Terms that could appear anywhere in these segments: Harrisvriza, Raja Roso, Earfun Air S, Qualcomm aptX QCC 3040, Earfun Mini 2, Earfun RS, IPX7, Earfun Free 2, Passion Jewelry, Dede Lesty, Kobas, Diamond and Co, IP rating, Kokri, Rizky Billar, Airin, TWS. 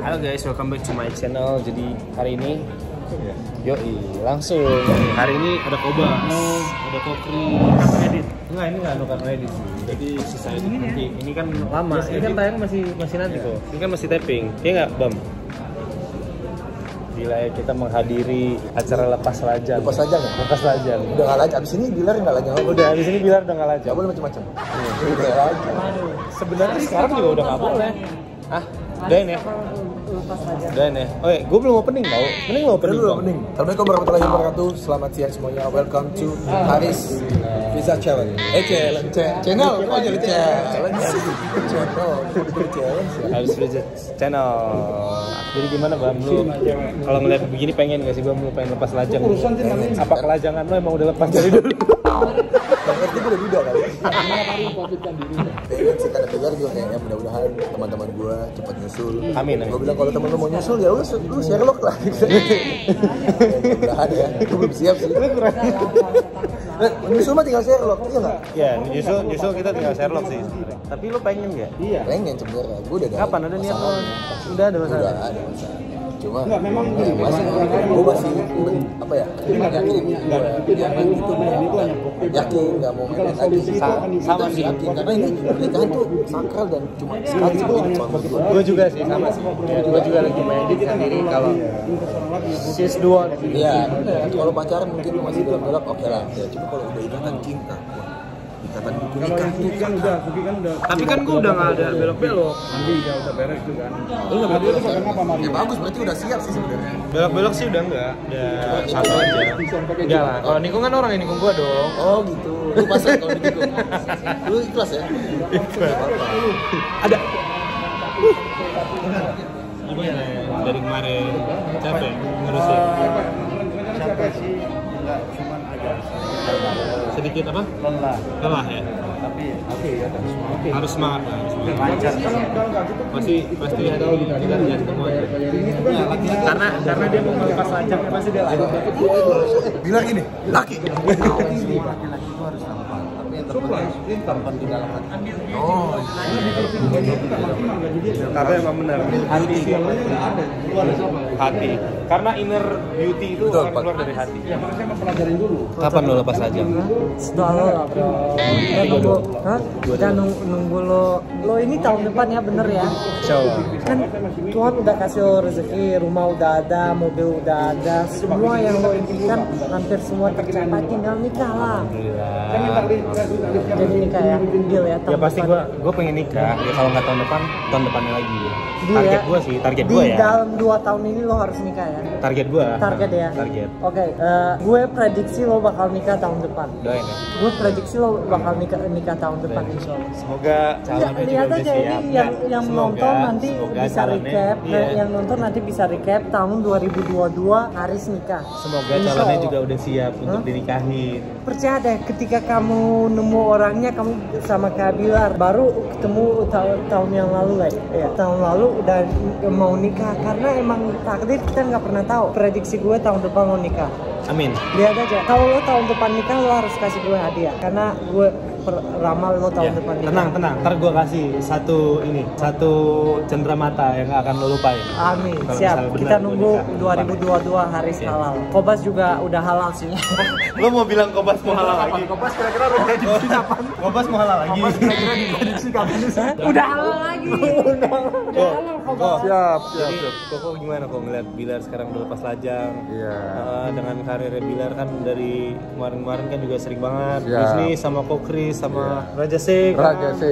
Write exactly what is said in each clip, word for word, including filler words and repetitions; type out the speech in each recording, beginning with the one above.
Halo guys, welcome back to my channel. Jadi hari ini yoi, langsung hari ini ada Kobas, ada Kokri, edit. Enggak, ini enggak ada edit. Jadi sisa ini nanti. Ini kan lama. Ini kan tayang masih masih nanti kok. Ini kan masih taping. Iya enggak, Bam? Gila ya, kita menghadiri acara lepas lajang. Lepas lajang ya? Lepas lajang. Udah nggak lajang. Abis ini Billar nggak lajang. Udah abis ini Billar udah nggak lajang. Boleh macam-macam. Udah lajang. Sebenarnya sekarang juga udah nggak boleh. Ah, udahin ya. Udahin ya. Oke, gue belum opening tau. Mending lo opening. Opening. Assalamualaikum warahmatullahi wabarakatuh. Selamat siang semuanya. Welcome to Harrisvriza Challenge. Eh, challenge. Channel. Oh, jadi challenge. Channel. Harrisvriza Channel. Jadi gimana Bang, lu kalau ngeliat begini pengen gak sih Bang, lu pengen lepas lajang? Apa kelajangan lu emang udah lepas dari dulu? Berarti gue udah duda kali. Pengen sih, karena Billar juga kayaknya mudah-mudahan teman-teman gue cepat nyusul. Amin. Gue bilang kalau temen lu mau nyusul ya udah lu Sherlock lah. Mudah-mudahan ya, gue belum siap sih. Nyusul mah tinggal Sherlock, iya gak? Iya, nyusul kita tinggal Sherlock sih. Tapi lu pengen gak? Iya. Pengen sebenernya, gue udah ada. Kapan ada niat lu? Udah ada masalah? Udah ada masalah. Cuma nggak, memang eh, masih gue masih apa ya yakin yakin itu yakin nggak mau main lagi sama sih, karena ini pernikahan tuh sakral dan cuma sekali seumur. Gue juga sih sama sih, gue juga lagi main sendiri. Kalau sis dua ya, kalau pacaran mungkin masih dalam gelap, oke lah ya. Cuma kalau udah ikatan cinta, ikatan nikah tuh kan udah, kan udah. Tapi kan gue udah nggak ada belok-belok. Nanti udah udah beres tuh kan. Lu nggak belok-belok kenapa Mario? Ya bagus, berarti udah siap sih sebenarnya. Belok-belok sih udah enggak. Udah satu aja. Enggak lah. Kalau nikung kan orang yang nikung gue dong. Oh gitu. Lu pasrah kalau nikung. Lu ikhlas ya. Ada. Gimana dari kemarin capek ngurusin? Capek sih. Enggak, cuman agak sedikit apa? Lelah. Lelah ya. Tapi oke ya, harus semangat. Harus semangat. Lancar. Pasti pasti ada latihan semua. Karena karena dia mau melepas lajang, pasti dia lagi. Bilang gini, laki. Laki-laki itu harus tampan. Tapi yang terpenting tampan di dalam hati. Oh. Karena memang benar. Hati. Hati. Karena inner beauty itu akan keluar dari hati. Ya, makanya mempelajari dulu. Kapan lo lepas lajang? Sudah lo. Ya nunggu, hah? Udah nunggu lo, lo ini tahun depan ya, bener ya? Coba. Kan Tuhan udah kasih lo rezeki, rumah udah ada, mobil udah ada, semua yang lo impikan hampir semua tercapai, tinggal nikah lah. Jadi nikah ya, deal ya. Ya pasti gue, gue pengen nikah. Ya kalau nggak tahun depan, tahun depannya lagi. Target gue sih, target gue ya. Di dalam dua tahun ini lo harus nikah ya. Target gue. Target ya. Target. Oke, gue prediksi lo bakal nikah tahun depan. Doain ya. Gue prediksi lo bakal nikah nikah tahun depan insya Allah. Semoga calonnya juga udah siap. Yang yang nonton nanti bisa recap, yang nonton nanti bisa recap tahun dua ribu dua puluh dua Haris nikah. Semoga calonnya juga udah siap untuk dinikahin. Percaya deh, ketika kamu nemu orangnya, kamu sama Kak Billar baru ketemu tahun yang lalu lah. Tahun lalu udah mau nikah, karena emang takdir kita nggak pernah tahu. Prediksi gue tahun depan mau nikah. Amin. Lihat aja. Kalau lo tahun depan nikah, lo harus kasih gue hadiah, karena gue ramal lo tahun ya, depan nikah. Tenang, tenang. Ntar gue kasih satu ini, satu cenderamata yang gak akan lo lupain. Amin. Kalo siap. Kita nunggu dua ribu dua puluh dua Haris ya. Halal. Kobas juga udah halal sih. Lo mau bilang Kobas mau halal lagi? Kobas kira-kira udah prediksi kapan? Kobas mau halal lagi? Kobas kira-kira prediksi kapan? Udah halal lagi. Udah halal Kobas. Siap, siap. Jadi Koko gimana kok ngeliat Billar sekarang udah lepas lajang? Iya. Uh, dengan karirnya Billar kan dari kemarin-kemarin kan juga sering banget. Disini sama Kokri, sama Raja C. Raja C.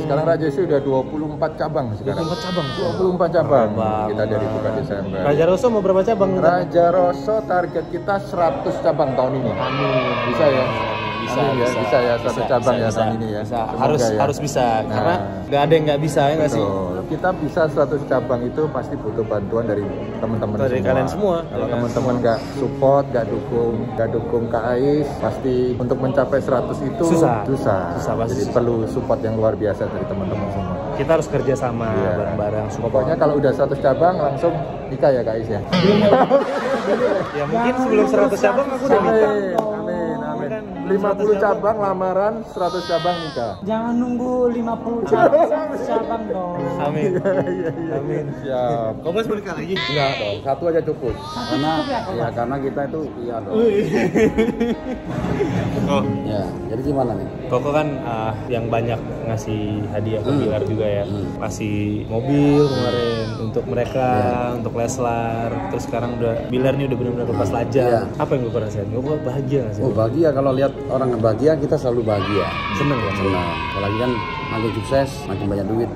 Sekarang Raja C udah dua puluh empat cabang sekarang. dua puluh empat cabang. dua puluh empat cabang. Kita dari buka Desember. Raja Roso mau berapa cabang? Raja Roso target kita seratus cabang tahun ini. Amin. Bisa ya? Bisa ya, bisa ya, seratus cabang ya tahun ini ya. Harus harus bisa, karena nggak ada yang nggak bisa ya nggak sih? Kita bisa seratus cabang itu pasti butuh bantuan dari teman-teman semua. Dari kalian semua. Kalau teman-teman nggak support, nggak dukung, nggak dukung Kak Ais, pasti untuk mencapai seratus itu susah. Susah. Jadi perlu support yang luar biasa dari teman-teman semua. Kita harus kerja sama bareng-bareng. Pokoknya kalau udah seratus cabang langsung nikah ya Kak Ais ya. Ya mungkin sebelum seratus cabang aku udah nikah. Amin. Kan lima puluh cabang lamaran, seratus cabang nikah. Jangan nunggu lima puluh cabang, cabang dong. Amin. Iya, iya, amin. Siap. Kau Mas boleh lagi? Enggak dong, satu aja cukup. Satu karena cukup ya, ya karena kita itu iya dong. Oh. Ya, jadi gimana nih? Koko kan uh, yang banyak ngasih hadiah ke hmm. Billar juga ya. Hmm. Kasih mobil kemarin untuk mereka, yeah. untuk Leslar. Terus sekarang udah Billar nih udah benar-benar lepas lajang. Yeah. Apa yang gue rasain? Gue bahagia gak sih? Oh, bahagia. Kalau lihat orang bahagia, kita selalu bahagia. Seneng ya? Seneng. Apalagi kan makin sukses, makin banyak duit.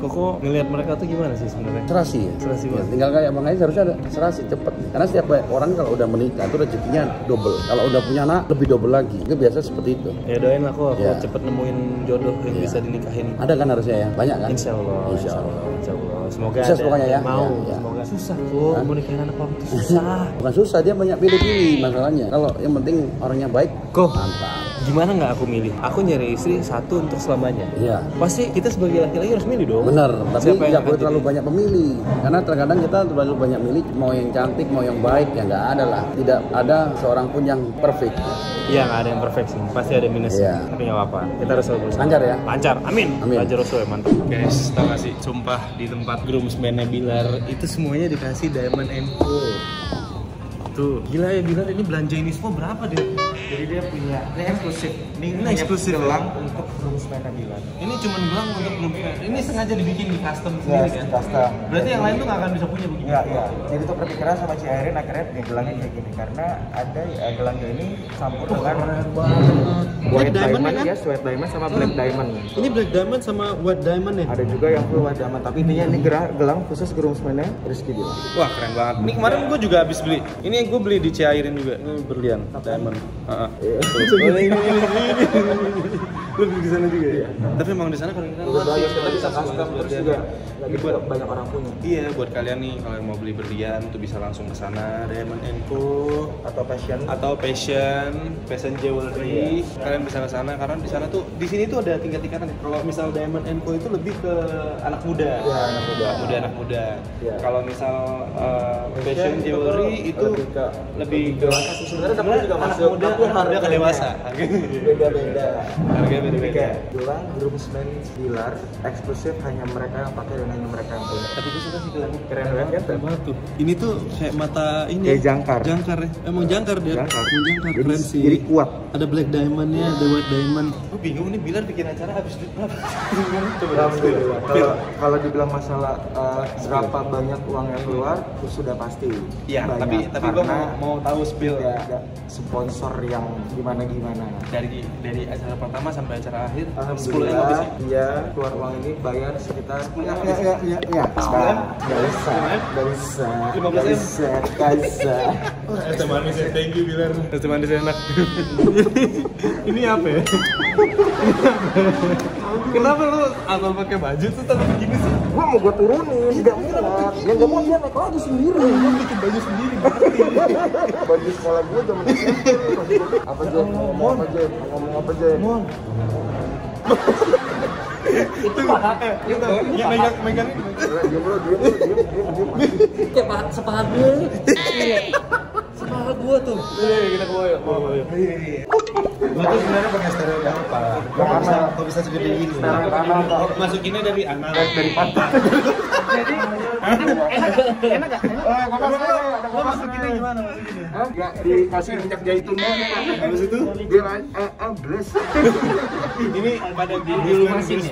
Koko ngelihat mereka tuh gimana sih sebenarnya? Serasi ya? Serasi banget. Ya, tinggal kayak Bang Aji harusnya ada serasi cepet. Karena setiap orang kalau udah menikah itu rezekinya double. Kalau udah punya anak lebih double lagi. Itu biasa seperti itu. Ya doain lah kok, ya. Cepet nemuin jodoh yang ya. Bisa dinikahin. Ada kan harusnya ya? Banyak kan? Insya Allah. Insya Allah. Insya Allah. Semoga susah ada pokoknya, ya? Mau. Ya, ya. Semoga susah. Oh, mau nikahin anak orang susah. Bukan susah, dia banyak pilih-pilih masalahnya. Kalau yang penting orangnya baik, kok mantap. Gimana nggak aku milih? Aku nyari istri satu untuk selamanya. Iya. Pasti kita sebagai laki-laki harus milih dong. Bener. Tapi nggak boleh terlalu banyak pemilih. Karena terkadang kita terlalu banyak milih mau yang cantik, mau yang baik, ya nggak ada lah. Tidak ada seorang pun yang perfect. Iya, nggak ada yang perfect sih. Pasti ada minusnya. Iya. Tapi nggak apa-apa. Kita harus selalu berusaha. Lancar ya? Lancar. Amin. Amin. Raja Roso ya mantap. Guys, tau gak sih? Sumpah di tempat groomsman-nya Billar itu semuanya dikasih Diamond and Co. Tuh, gila ya Billar ini belanja ini semua berapa deh? Jadi dia punya, ini eksklusif. Ini, ini eksklusif gelang ya? Untuk groomsman Billar. Ini cuma gelang untuk groomsman. Ini sengaja dibikin di custom sendiri yes, kan? Custom. Berarti jadi, yang lain tuh nggak akan bisa punya begini? Iya, iya. Jadi tuh perpikiran sama Ci Airin akhirnya punya gelangnya kayak gini. Karena ada uh, gelangnya ini campur dengan white diamond, diamond ya? Yes, white diamond sama black hmm. diamond. Ini black diamond sama white diamond ya? Ada juga yang full white diamond. Tapi intinya ini gelang khusus groomsman-nya Rizky Billar. Wah, keren banget. Ini kemarin gue juga habis beli. Ini gue beli di Ci Airin juga, ini berlian, diamond. Heeh. Lu beli di sana juga ya? Tapi emang di sana kalau kita kita bisa custom terus juga banyak orang punya. Iya, buat kalian nih kalau mau beli berlian tuh bisa langsung ke sana Diamond and Co atau Passion atau Passion, Passion Jewelry. Kalian bisa ke sana karena di sana tuh di sini tuh ada tingkat-tingkatan. Kalau misal Diamond and Co itu lebih ke anak muda. Iya, anak muda. Muda anak muda. Kalau misal Passion Jewelry itu ke, lebih ke sebenarnya tapi juga masuk muda pun harga ke dewasa beda-beda harga beda-beda gelang groomsman Billar eksklusif hanya mereka yang pakai dan hanya mereka yang punya tapi gue suka sih gelang keren banget tuh ini tuh kayak mata ini kayak jangkar jangkar ya emang jangkar dia jangkar keren sih jadi kuat ada black diamondnya ada white diamond gue bingung nih Billar bikin acara habis duit berapa coba kalau dibilang masalah berapa banyak uang yang keluar itu sudah pasti iya tapi tapi gue mau, mau tahu spill ya, ada sponsor yang gimana gimana dari dari acara pertama sampai acara akhir sepuluh M habis ya? Iya keluar uang ini bayar sekitar sepuluh M habis ya? Iya iya sepuluh M? Gak bisa gak bisa gak bisa gak bisa rasa manis ya thank you Billar rasa manis enak ini apa ya? Kenapa lu abang pakai baju tuh tapi begini sih? Gua mau gua turunin, tidak muat. Yang gak mau dia naik lagi sendiri. Gua bikin baju sendiri. Baju sekolah gua zaman S M P. Apa aja? Ngomong apa aja? Ngomong apa aja? Mon. Itu pakai. Yang megang megang ini. Diam lu, diam lu, diam, diam, diam. Kayak sepahat gue. Sepahat gua tuh. Eh, kita kemoyo. Gue tuh sebenarnya pakai stereo yang apa? Kok bisa segede ini? Masukinnya dari anal dari pantat. Jadi enak gak? Enak gak? Lo masukinnya gimana? Gak dikasih minyak jahitungnya. Habis itu dia lain eh bless. Ini pada di rumah sini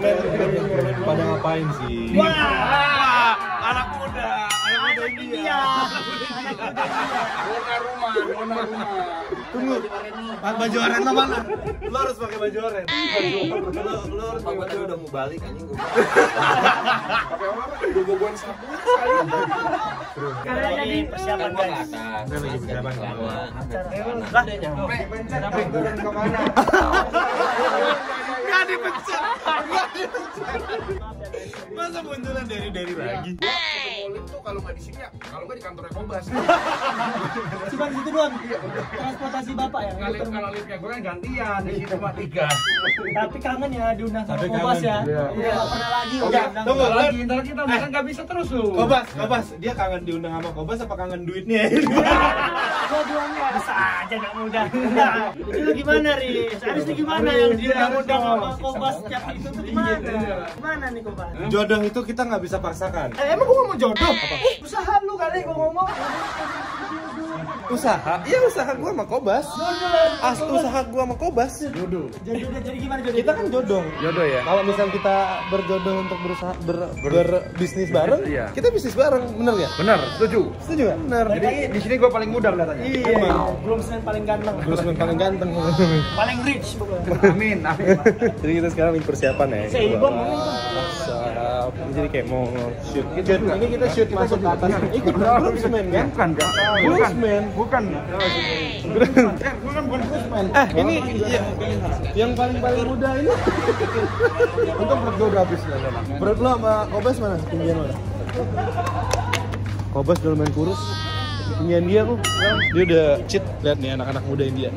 pada ngapain sih? Wah! Anak muda! Anak muda India! Anak muda India! Rumah! Rumah! Rumah! Tunggu, baju oranye lo mana? Lo harus pakai baju oranye. Lo, lo harus pakai baju udah mau balik anjing gue. Pakai apa? Gue boboan sapu sekali. Karena tadi persiapan guys. Lagi persiapan lama. Lah, nyampe. Nyampe turun ke mana? Gak dipecat. Gak dipecat. Masa munculan dari dari lagi. Molin tuh kalau nggak di sini ya, kalau nggak di kantornya Kobas. Cuma di situ doang. Transportasi bapak ya. Kalau liftnya gue kan gantian di situ cuma tiga. Tapi kangen ya diundang sama Kobas ya. Udah nggak pernah lagi. Tunggu lagi, ntar kita makan nggak bisa terus lu. Kobas, Kobas, dia kangen diundang sama Kobas apa kangen duitnya? Dua-duanya. Bisa. aja anak muda. Nah, itu gimana Riz? Harus itu gimana yang dia anak muda sama Kobas setiap itu tuh gimana? Gimana nih Kobas? Jodoh itu kita nggak bisa paksakan. Eh, emang gua mau jodoh? Usaha lu kali gua ngomong. Usaha? Iya usaha gua sama Kobas. As usaha gua sama Kobas. Jodoh. Jodoh jadi gimana jodoh? Kita kan jodoh. Jodoh ya. Kalau misalnya kita berjodoh untuk berusaha berbisnis bareng, kita bisnis bareng, bener ya? Bener, setuju. Setuju kan? Bener. Jadi di sini gua paling muda kelihatannya. Iya. Belum semen paling ganteng. Belum semen paling ganteng. Paling rich bukan? Amin, amin. Jadi kita sekarang lagi persiapan ya. Seibom amin. Jadi kayak mau shoot. Ini kita shoot masuk ke atas. Ikut belum semen kan? Bukan kan? Bukan. Bukan. Bukan bukan bukan. Eh ini yang paling paling muda ini. Untung perut gue udah habis ya. Perut lo sama Kobas mana? Tinggian mana? Kobas udah main kurus. Tinggian dia lu. Dia udah cheat. Lihat nih anak-anak muda India.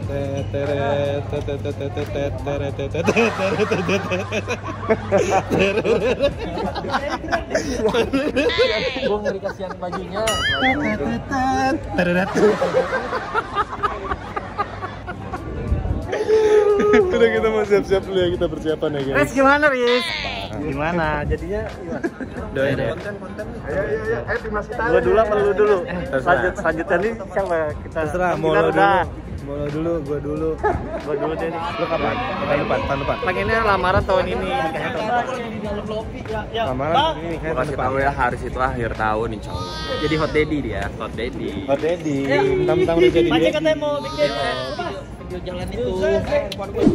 Gue ngeri kasihan bajunya. Udah kita mau siap-siap dulu ya, kita persiapan ya guys. Riz gimana Riz? Gimana? Jadinya gimana? Doain ya? Konten-konten nih. Ayo, ayo, ayo. Ayo timnas kita. Gua dulu apa lu dulu? Lanjut, lanjutnya nih siapa? Kita terserah, mau lu dulu. Mau lu dulu, gua dulu. Gua dulu deh nih. Lu kapan? Tahun depan, tahun depan. Pengennya lamaran tahun ini. Nikahnya tahun depan. Lamaran tahun ini nikahnya tahun depan. Ya Haris itu akhir tahun insya Allah. Jadi hot daddy dia. Hot daddy. Hot daddy. Enam tahun udah jadi. Macam katanya mau bikin jalan itu.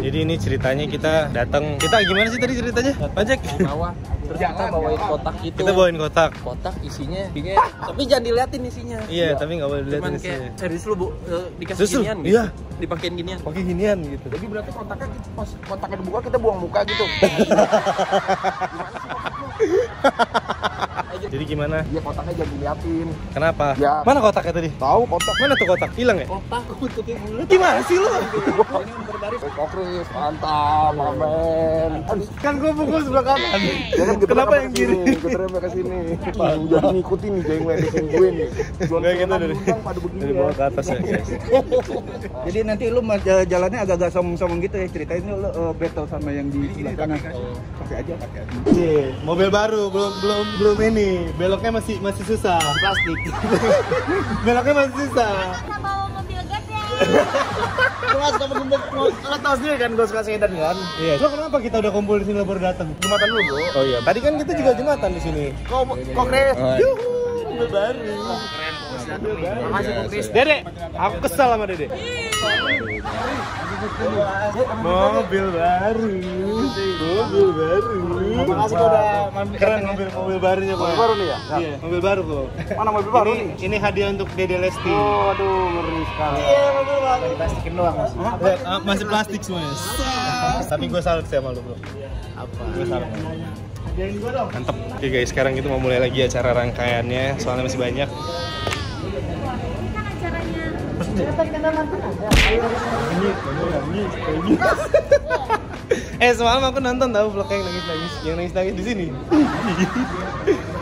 Jadi ini ceritanya kita datang. Kita gimana sih tadi ceritanya? Pajak. Bawa. Terus kita bawain kotak itu. Kita bawain kotak. Kotak isinya. Tapi jangan diliatin isinya. Iya, tapi nggak boleh diliatin isinya. Serius lu bu, dikasih ginian. Iya. Dipakein ginian. Pakai ginian gitu. Jadi berarti kotaknya pas kotaknya dibuka kita buang muka gitu. Jadi gimana? Iya kotaknya jangan diliatin. Kenapa? Ya. Mana kotaknya tadi? Tahu kotak. Mana tuh kotak? Hilang ya? Kotak kutuknya bulat. Gimana sih lu? Ini berbaris. Kokris, mantap, amen. Kan gua pukul sebelah kanan. Kenapa yang kiri? Keterima ke sini. Jangan ngikutin nih, jangan ngikutin nih. Kayak gitu dari dari bawah ke atas ya, guys. Jadi nanti lu jalannya agak-agak sombong-sombong gitu ya, ceritain lu battle sama yang di sebelah kanan. Pakai aja, pakai aja. Mobil baru, belum belum belum ini. Beloknya masih masih susah. Plastik. Beloknya masih susah. Kita bawa mobil gas ya. Kelas kamu gembok. Lo tau sendiri kan gue suka sedan kan? Iya. Lo kenapa kita udah kumpul di sini baru datang? Jumatan dulu, Bu. Oh iya. Tadi kan kita juga jumatan di sini. Kongres. Yuhu, mobil baru. Keren. Makasih Kongres. Dede, aku kesal sama Dede. Mobil baru, mobil baru. Makasih kau udah keren mobil mobil barunya pak. Mobil baru nih ya? Iya, mobil baru kok. Mana mobil baru nih? Ini hadiah untuk Dede Lesty. Oh, aduh, ngeri sekali. Iya, mobil baru. Masih plastikin doang mas. Masih plastik semuanya. Tapi gue salut sama lu bro. Apa? Gue salut. Hadiahin gue dong. Mantep. Oke guys, sekarang kita mau mulai lagi acara rangkaiannya. Soalnya masih banyak. Eh semalam aku nonton tahu vlognya yang nangis-nangis, yang nangis-nangis di sini.